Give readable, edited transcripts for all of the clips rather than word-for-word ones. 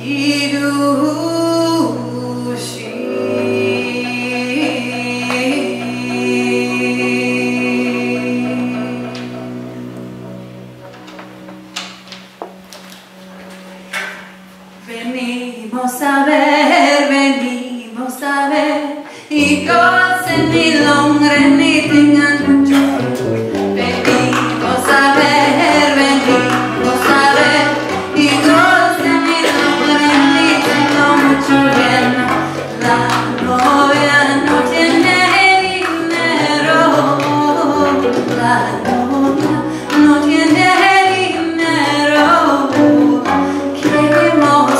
Venimos a ver, y con ni longre ni tengan mucho. Venimos a ver, venimos a ver, y con ni longre ni tengan mucho bien. La novia no tiene dinero, la novia no tiene dinero. Queremos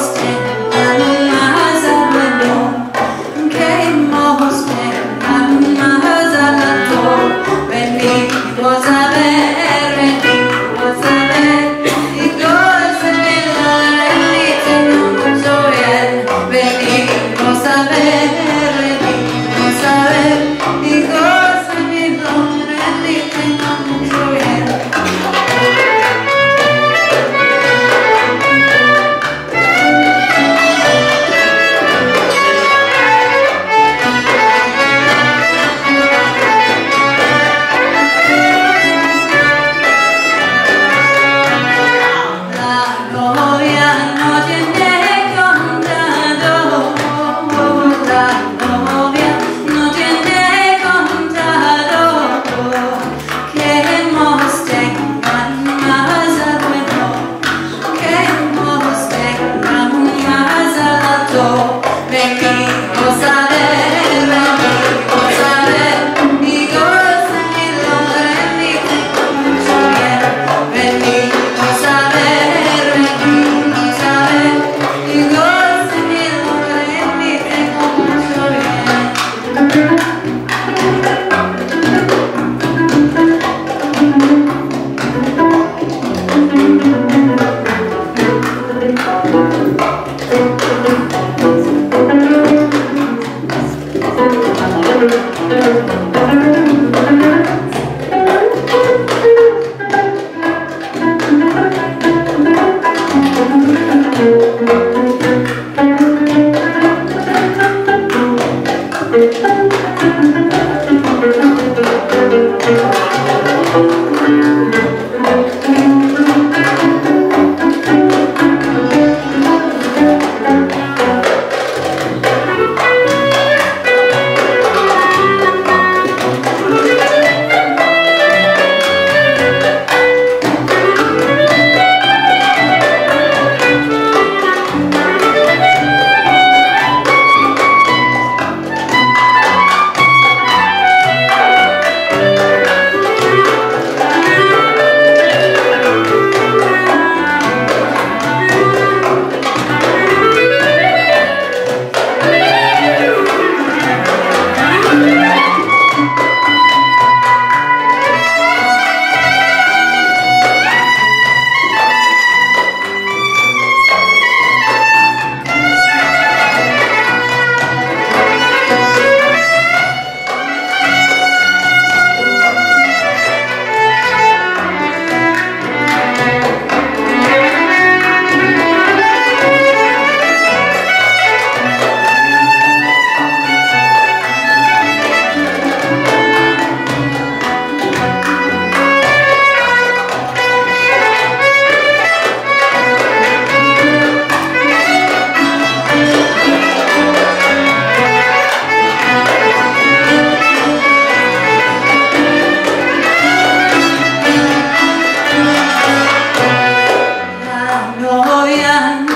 oh yeah.